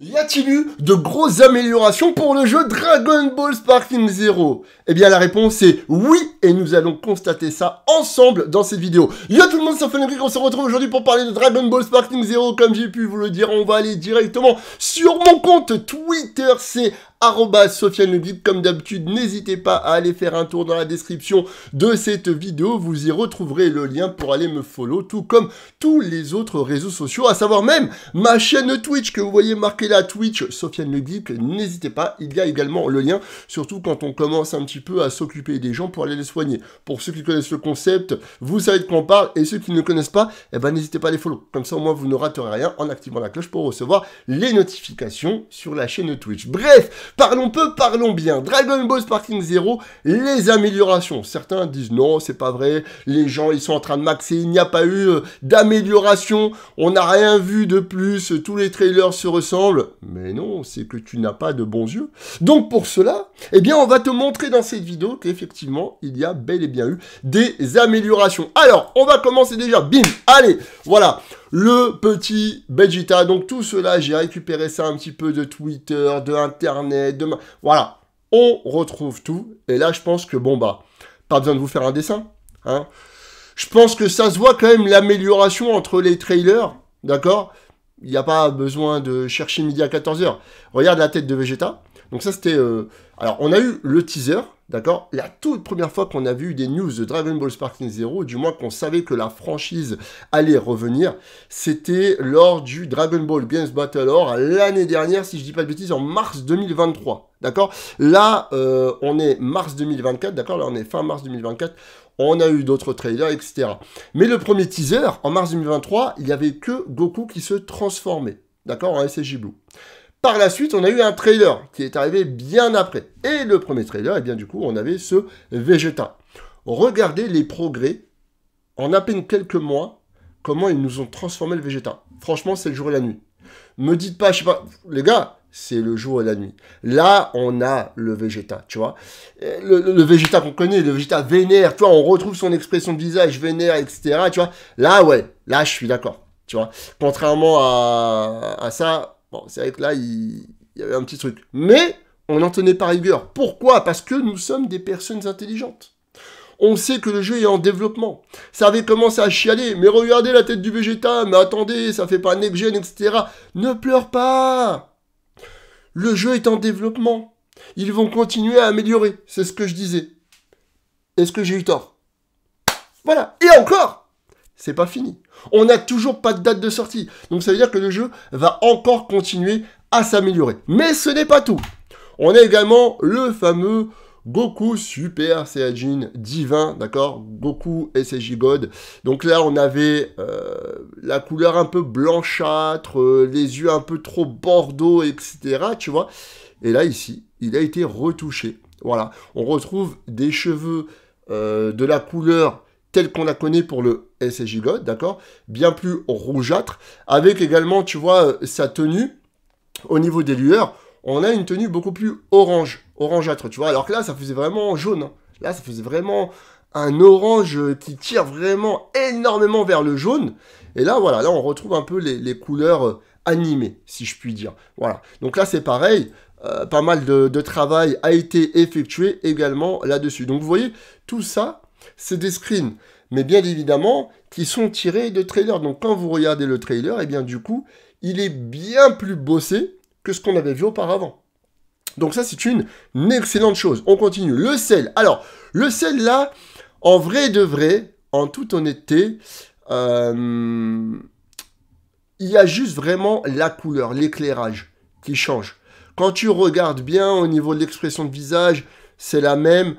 Y a-t-il eu de grosses améliorations pour le jeu Dragon Ball Sparking Zero? Eh bien la réponse est oui, et nous allons constater ça ensemble dans cette vidéo. Yo tout le monde, c'est Fenrir, on se retrouve aujourd'hui pour parler de Dragon Ball Sparking Zero. Comme j'ai pu vous le dire, on va aller directement sur mon compte Twitter, c'est @Sofiane Le Geek, comme d'habitude. N'hésitez pas à aller faire un tour dans la description de cette vidéo, vous y retrouverez le lien pour aller me follow, tout comme tous les autres réseaux sociaux, à savoir même ma chaîne Twitch que vous voyez marquée là, Twitch Sofiane Le Geek. N'hésitez pas, il y a également le lien, surtout quand on commence un petit peu à s'occuper des gens pour aller les soigner. Pour ceux qui connaissent le concept, vous savez de quoi on parle, et ceux qui ne connaissent pas, eh ben n'hésitez pas à les follow, comme ça au moins vous ne raterez rien en activant la cloche pour recevoir les notifications sur la chaîne Twitch. Bref, parlons peu, parlons bien. Dragon Ball Sparking Zero, les améliorations. Certains disent non, c'est pas vrai, les gens ils sont en train de maxer, il n'y a pas eu d'amélioration, on n'a rien vu de plus, tous les trailers se ressemblent. Mais non, c'est que tu n'as pas de bons yeux. Donc pour cela, eh bien on va te montrer dans cette vidéo qu'effectivement, il y a bel et bien eu des améliorations. Alors, on va commencer déjà, bim, allez, voilà. Le petit Vegeta, donc tout cela, j'ai récupéré ça un petit peu de Twitter, de Internet, de... Voilà, on retrouve tout, et là, je pense que, bon, bah, pas besoin de vous faire un dessin, hein. Je pense que ça se voit quand même l'amélioration entre les trailers, d'accord? Il n'y a pas besoin de chercher midi à 14h. Regarde la tête de Vegeta. Donc ça, c'était... Alors, on a eu le teaser, d'accord? La toute première fois qu'on avait eu des news de Dragon Ball Sparking Zero, du moins qu'on savait que la franchise allait revenir, c'était lors du Dragon Ball Games Battle or l'année dernière, si je dis pas de bêtises, en mars 2023, d'accord? Là, on est mars 2024, d'accord? Là, on est fin mars 2024, on a eu d'autres trailers, etc. Mais le premier teaser, en mars 2023, il n'y avait que Goku qui se transformait, d'accord? En SSJ Blue. Par la suite, on a eu un trailer qui est arrivé bien après. Et le premier trailer, eh bien du coup, on avait ce Vegeta. Regardez les progrès, en à peine quelques mois, comment ils nous ont transformé le Vegeta. Franchement, c'est le jour et la nuit. Me dites pas, je sais pas, les gars, c'est le jour et la nuit. Là, on a le Vegeta, tu vois. Le Vegeta qu'on connaît, le Vegeta vénère, tu vois, on retrouve son expression de visage, vénère, etc. Tu vois, là, ouais, là, je suis d'accord, tu vois. Contrairement à ça... Bon, c'est vrai que là, il y avait un petit truc. Mais on n'en tenait pas rigueur. Pourquoi? Parce que nous sommes des personnes intelligentes. On sait que le jeu est en développement. Ça avait commencé à chialer. Mais regardez la tête du Vegeta. Mais attendez, ça fait pas next gen, etc. Ne pleure pas. Le jeu est en développement. Ils vont continuer à améliorer. C'est ce que je disais. Est-ce que j'ai eu tort? Voilà. Et encore, c'est pas fini. On n'a toujours pas de date de sortie. Donc ça veut dire que le jeu va encore continuer à s'améliorer. Mais ce n'est pas tout. On a également le fameux Goku Super Saiyajin divin, d'accord? Goku SSJ God. Donc là, on avait la couleur un peu blanchâtre, les yeux un peu trop bordeaux, etc. Tu vois? Et là, ici, il a été retouché. Voilà. On retrouve des cheveux de la couleur telle qu'on la connaît pour le SSJ God, d'accord? Bien plus rougeâtre, avec également, tu vois, sa tenue, au niveau des lueurs, on a une tenue beaucoup plus orangeâtre, tu vois, alors que là, ça faisait vraiment jaune, hein. Là, ça faisait vraiment un orange qui tire vraiment énormément vers le jaune, et là, voilà, là, on retrouve un peu les couleurs animées, si je puis dire, voilà. Donc là, c'est pareil, pas mal de travail a été effectué également là-dessus. Donc, vous voyez, tout ça, c'est des screens, mais bien évidemment, qui sont tirés de trailers. Donc, quand vous regardez le trailer, eh bien, du coup, il est bien plus bossé que ce qu'on avait vu auparavant. Donc, ça, c'est une excellente chose. On continue. Le sel. Alors, le sel, là, en vrai de vrai, en toute honnêteté, il y a juste vraiment la couleur, l'éclairage qui change. Quand tu regardes bien au niveau de l'expression de visage, c'est la même.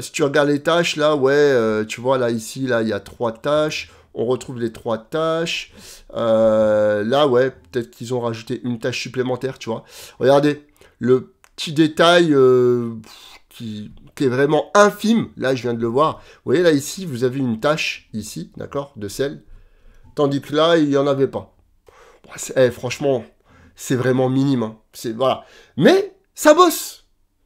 Si tu regardes les tâches, là, ouais, tu vois, là, ici, là, il y a 3 tâches. On retrouve les 3 tâches. Là, ouais, peut-être qu'ils ont rajouté une tâche supplémentaire, tu vois. Regardez, le petit détail qui est vraiment infime. Là, je viens de le voir. Vous voyez, là, ici, vous avez une tâche, ici, d'accord, de sel. Tandis que là, il n'y en avait pas. Bah, franchement, c'est vraiment minime, hein. Voilà. Mais ça bosse.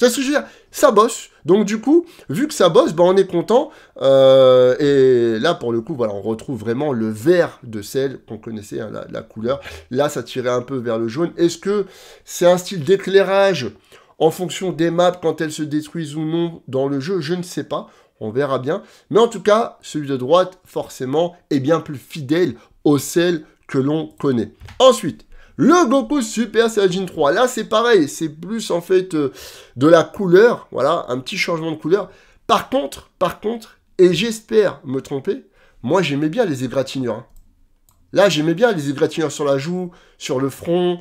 Tu vois ce que je veux dire? Ça bosse. Donc du coup, vu que ça bosse, bah, on est content. Et là, pour le coup, voilà, on retrouve vraiment le vert de Cell qu'on connaissait, hein, la couleur. Là, ça tirait un peu vers le jaune. Est-ce que c'est un style d'éclairage en fonction des maps, quand elles se détruisent ou non dans le jeu? Je ne sais pas. On verra bien. Mais en tout cas, celui de droite, forcément, est bien plus fidèle au Cell que l'on connaît. Ensuite, le Goku Super Saiyajin 3, là c'est pareil, c'est plus en fait de la couleur, voilà, un petit changement de couleur. Par contre, et j'espère me tromper, moi j'aimais bien les égratignures. Hein. Là j'aimais bien les égratignures sur la joue, sur le front,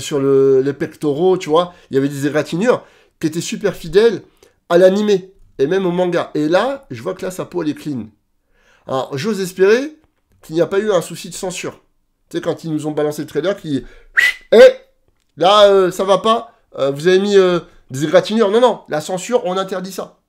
sur les pectoraux, tu vois. Il y avait des égratignures qui étaient super fidèles à l'animé et même au manga. Et là, je vois que là sa peau elle est clean. Alors j'ose espérer qu'il n'y a pas eu un souci de censure. Tu sais, quand ils nous ont balancé le trailer, qui... Eh, là, ça va pas. Vous avez mis des égratignures. Non, non, la censure, on interdit ça.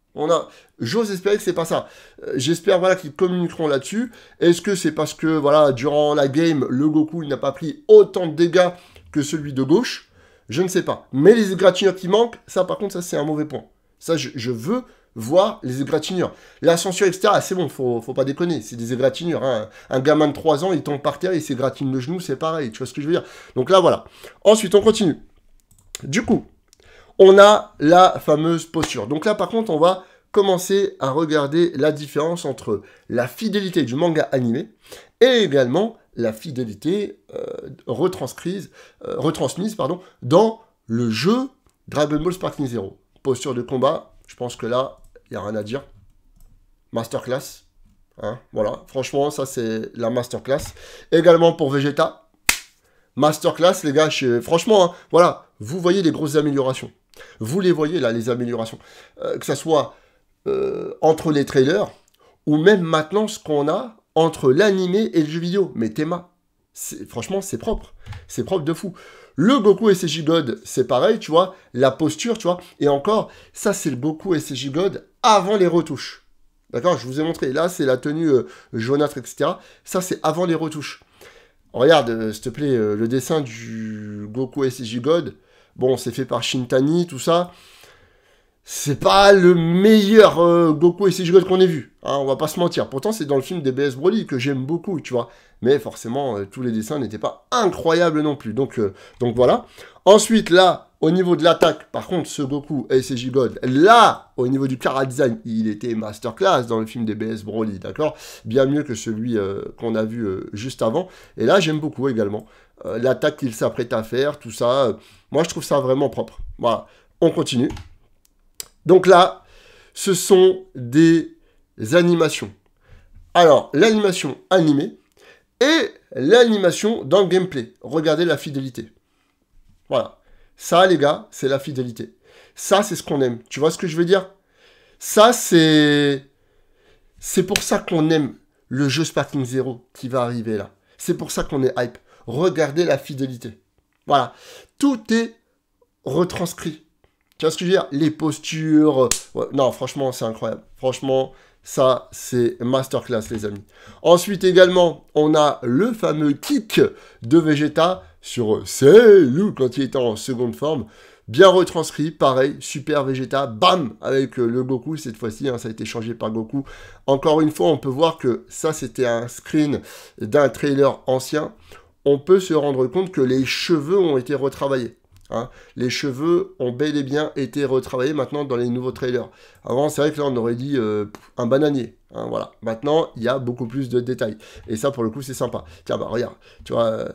J'ose espérer que c'est pas ça. J'espère, voilà, qu'ils communiqueront là-dessus. Est-ce que c'est parce que, voilà, durant la game, le Goku n'a pas pris autant de dégâts que celui de gauche? Je ne sais pas. Mais les égratignures qui manquent, ça, par contre, ça, c'est un mauvais point. Ça, je veux voir les égratignures. La censure, etc., c'est bon, faut pas déconner, c'est des égratignures, hein. Un gamin de 3 ans, il tombe par terre, il s'égratigne le genou, c'est pareil, tu vois ce que je veux dire. Donc là, voilà. Ensuite, on continue. Du coup, on a la fameuse posture. Donc là, par contre, on va commencer à regarder la différence entre la fidélité du manga animé et également la fidélité retransmise dans le jeu Dragon Ball Sparking Zero. Posture de combat, je pense que là, il n'y a rien à dire. Masterclass. Hein, voilà, franchement, ça, c'est la masterclass. Également pour Vegeta. Masterclass, les gars. Franchement, hein, voilà, vous voyez les grosses améliorations. Vous les voyez, là, les améliorations. Que ça soit entre les trailers ou même maintenant ce qu'on a entre l'animé et le jeu vidéo. Mais Théma, franchement, c'est propre. C'est propre de fou. Le Goku SSJ God, c'est pareil, tu vois, la posture, tu vois, et encore, ça c'est le Goku SSJ God avant les retouches. D'accord, je vous ai montré, là c'est la tenue jaunâtre, etc. Ça c'est avant les retouches. Regarde, s'il te plaît, le dessin du Goku SSJ God, bon, c'est fait par Shintani, tout ça. C'est pas le meilleur Goku SSJ God qu'on ait vu, hein, on va pas se mentir. Pourtant, c'est dans le film des BS Broly que j'aime beaucoup, tu vois. Mais forcément, tous les dessins n'étaient pas incroyables non plus. Donc voilà. Ensuite, là, au niveau de l'attaque, par contre, ce Goku SSJ God, là, au niveau du chara-design, il était masterclass dans le film des BS Broly, d'accord? Bien mieux que celui qu'on a vu juste avant. Et là, j'aime beaucoup également l'attaque qu'il s'apprête à faire, tout ça. Moi, je trouve ça vraiment propre. Voilà, on continue. Donc là, ce sont des animations. Alors, l'animation animée et l'animation dans le gameplay. Regardez la fidélité. Voilà. Ça, les gars, c'est la fidélité. Ça, c'est ce qu'on aime. Tu vois ce que je veux dire? Ça, c'est... C'est pour ça qu'on aime le jeu Sparking Zero qui va arriver là. C'est pour ça qu'on est hype. Regardez la fidélité. Voilà. Tout est retranscrit. Tu vois ce que je veux dire? Les postures... Ouais, non, franchement, c'est incroyable. Franchement, ça, c'est masterclass, les amis. Ensuite, également, on a le fameux kick de Vegeta sur Cell, quand il était en seconde forme. Bien retranscrit, pareil, super Vegeta, bam, avec le Goku, cette fois-ci, hein, ça a été changé par Goku. Encore une fois, on peut voir que ça, c'était un screen d'un trailer ancien. On peut se rendre compte que les cheveux ont été retravaillés. Hein, les cheveux ont bel et bien été retravaillés maintenant dans les nouveaux trailers. Avant, c'est vrai que là, on aurait dit un bananier. Hein, voilà. Maintenant, il y a beaucoup plus de détails. Et ça, pour le coup, c'est sympa. Tiens, bah, regarde. Tu vois,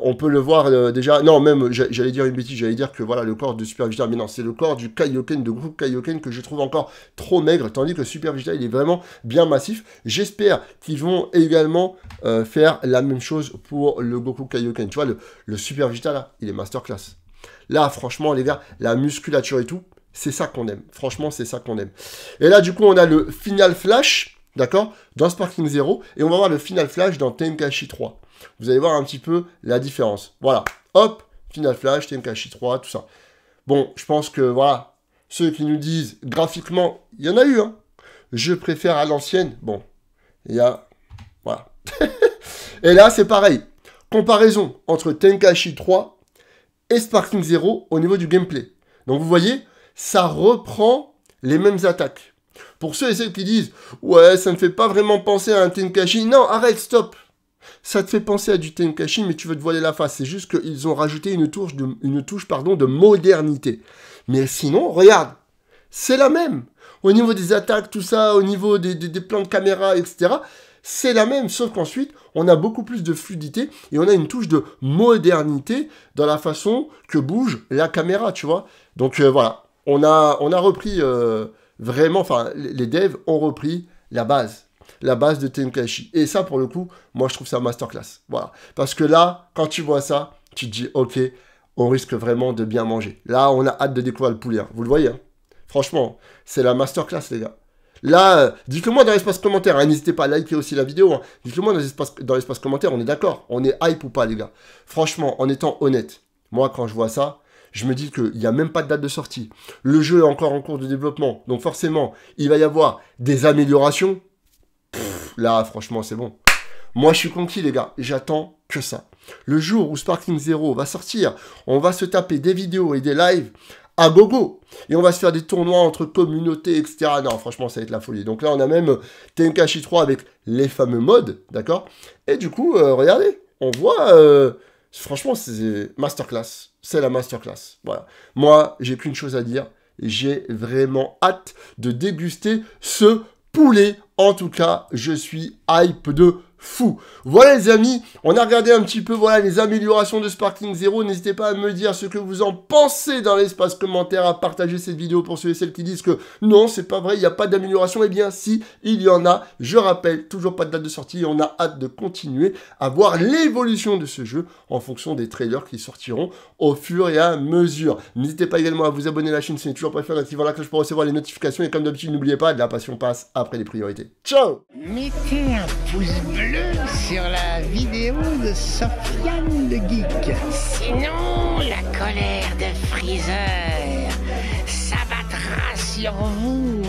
on peut le voir déjà... Non, même, j'allais dire une bêtise. J'allais dire que, voilà, le corps de Super Vegeta... Mais non, c'est le corps du Kaioken, de groupe Kaioken, que je trouve encore trop maigre. Tandis que Super Vegeta, il est vraiment bien massif. J'espère qu'ils vont également faire la même chose pour le Goku Kaioken. Tu vois, le Super Vegeta, là, il est masterclass. Là, franchement, les gars, la musculature et tout, c'est ça qu'on aime. Franchement, c'est ça qu'on aime. Et là, du coup, on a le final flash, d'accord, dans Sparking Zero. Et on va voir le final flash dans Tenkaichi 3. Vous allez voir un petit peu la différence. Voilà, hop, final flash, Tenkaichi 3, tout ça. Bon, je pense que, voilà, ceux qui nous disent graphiquement, il y en a eu, hein. Je préfère à l'ancienne. Bon, il y a... Voilà. Et là, c'est pareil. Comparaison entre Tenkaichi 3... et Sparking Zero au niveau du gameplay. Donc vous voyez, ça reprend les mêmes attaques. Pour ceux et celles qui disent « Ouais, ça ne fait pas vraiment penser à un Tenkaichi », non, arrête, stop. Ça te fait penser à du Tenkaichi, mais tu veux te voiler la face. C'est juste qu'ils ont rajouté une touche de modernité. Mais sinon, regarde, c'est la même. Au niveau des attaques, tout ça, au niveau des plans de caméra, etc., c'est la même, sauf qu'ensuite, on a beaucoup plus de fluidité et on a une touche de modernité dans la façon que bouge la caméra, tu vois. Donc voilà, on a repris vraiment, enfin, les devs ont repris la base de Tenkaichi. Et ça, pour le coup, moi, je trouve ça masterclass, voilà. Parce que là, quand tu vois ça, tu te dis, ok, on risque vraiment de bien manger. Là, on a hâte de découvrir le poulet, hein. Vous le voyez, hein. Franchement, c'est la masterclass, les gars. Là, dites-le-moi dans l'espace commentaire, hein, n'hésitez pas à liker aussi la vidéo, hein. Dites-le-moi dans l'espace commentaire, on est d'accord, on est hype ou pas, les gars. Franchement, en étant honnête, moi, quand je vois ça, je me dis qu'il n'y a même pas de date de sortie. Le jeu est encore en cours de développement, donc forcément, il va y avoir des améliorations. Pff, là, franchement, c'est bon. Moi, je suis conquis, les gars, j'attends que ça. Le jour où Sparking Zero va sortir, on va se taper des vidéos et des lives à gogo, et on va se faire des tournois entre communautés, etc. Non, franchement, ça va être la folie. Donc là, on a même Tenkaichi 3 avec les fameux modes, d'accord? Et du coup, regardez, on voit, franchement, c'est masterclass. C'est la masterclass, voilà. Moi, j'ai qu'une chose à dire, j'ai vraiment hâte de déguster ce poulet. En tout cas, je suis hype de fou. Voilà les amis, on a regardé un petit peu voilà, les améliorations de Sparking Zero. N'hésitez pas à me dire ce que vous en pensez dans l'espace commentaire, à partager cette vidéo pour ceux et celles qui disent que non, c'est pas vrai, il n'y a pas d'amélioration. Eh bien si, il y en a. Je rappelle, toujours pas de date de sortie. On a hâte de continuer à voir l'évolution de ce jeu en fonction des trailers qui sortiront au fur et à mesure. N'hésitez pas également à vous abonner à la chaîne si vous n'êtes toujours pas fait, en activant la cloche pour recevoir les notifications. Et comme d'habitude, n'oubliez pas, de la passion passe après les priorités. Ciao! Mettez un pouce bleu sur la vidéo de Sofiane Le Geek. Sinon, la colère de Freezer s'abattra sur vous.